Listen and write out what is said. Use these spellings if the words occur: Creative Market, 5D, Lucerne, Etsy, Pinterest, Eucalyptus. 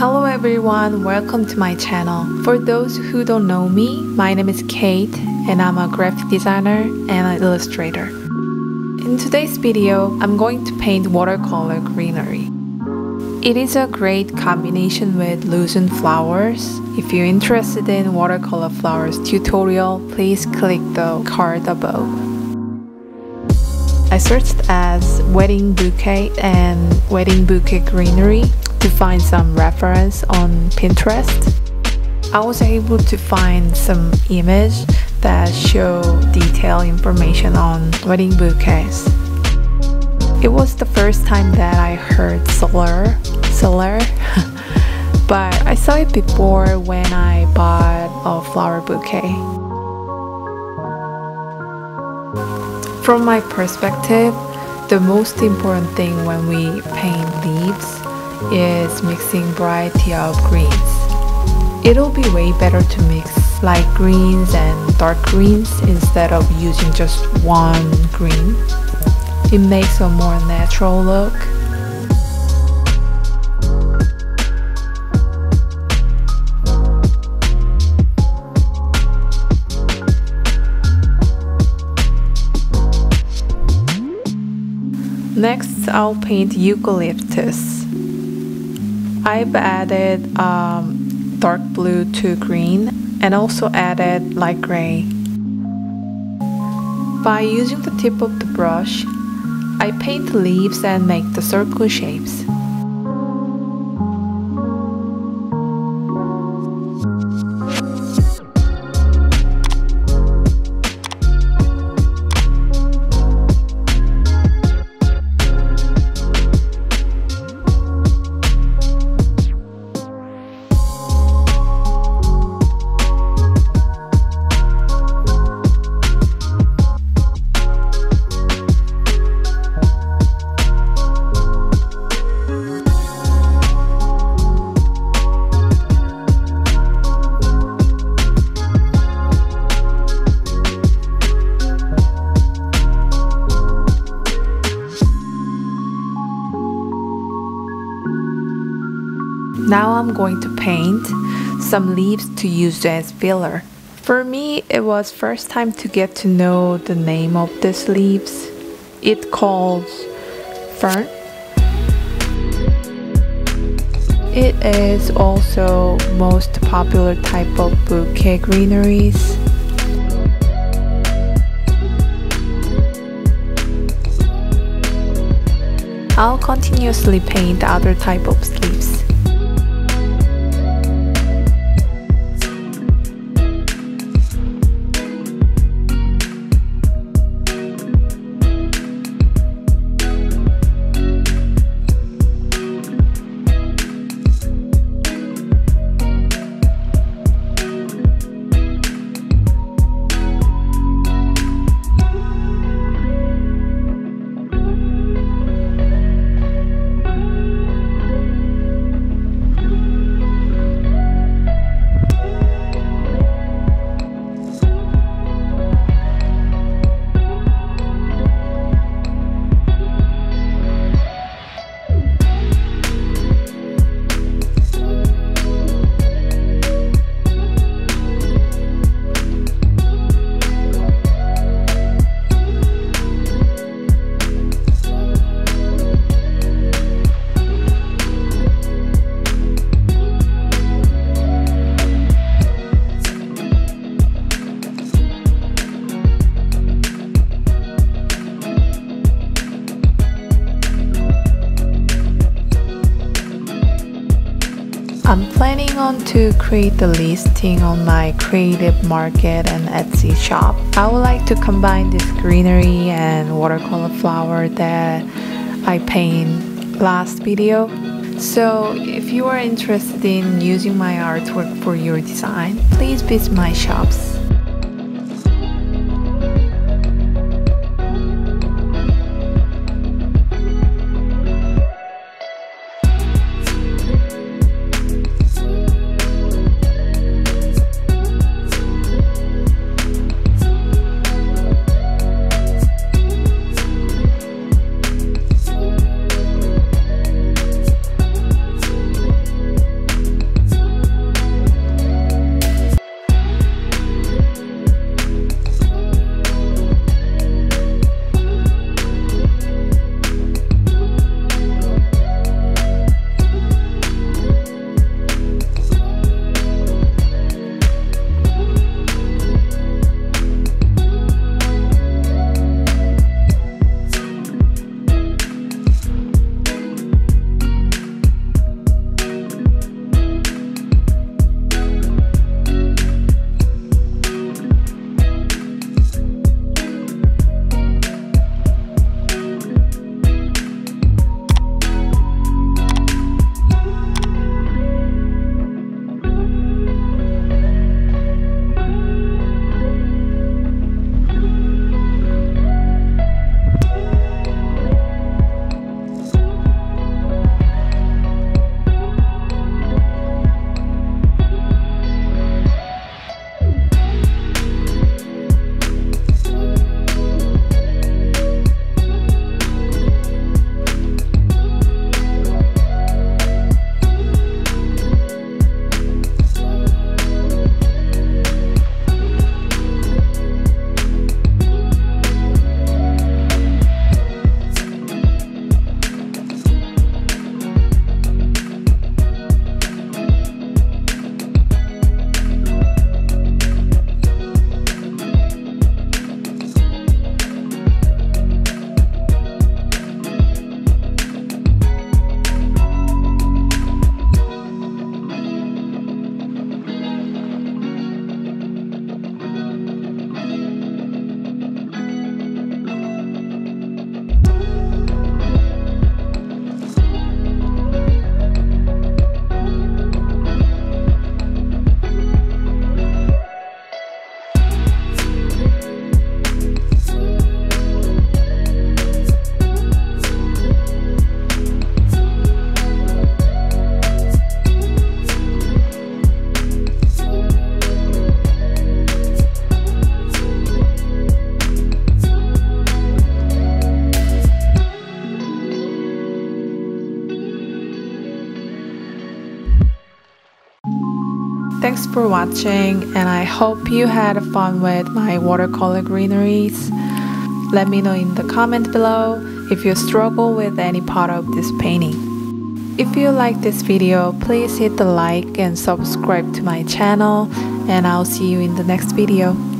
Hello everyone, welcome to my channel. For those who don't know me, my name is Kate and I'm a graphic designer and an illustrator. In today's video, I'm going to paint watercolor greenery. It is a great combination with lucerne flowers. If you're interested in watercolor flowers tutorial, please click the card above. I searched as wedding bouquet and wedding bouquet greenery to find some reference on Pinterest. I was able to find some images that show detailed information on wedding bouquets. It was the first time that I heard solar, but I saw it before when I bought a flower bouquet. From my perspective, the most important thing when we paint leaves is mixing variety of greens. It'll be way better to mix light greens and dark greens instead of using just one green. It makes a more natural look. Next, I'll paint eucalyptus. I've added dark blue to green and also added light gray. By using the tip of the brush, I paint the leaves and make the circle shapes. Now I'm going to paint some leaves to use as filler. For me, it was first time to get to know the name of these leaves. It's called fern. It is also most popular type of bouquet greeneries. I'll continuously paint other type of leaves. I'm planning on to create the listing on my Creative Market and Etsy shop. I would like to combine this greenery and watercolor flower that I painted last video. So if you are interested in using my artwork for your design, please visit my shops. Thanks for watching, and I hope you had fun with my watercolor greeneries. Let me know in the comment below if you struggle with any part of this painting. If you like this video, please hit the like and subscribe to my channel, and I'll see you in the next video.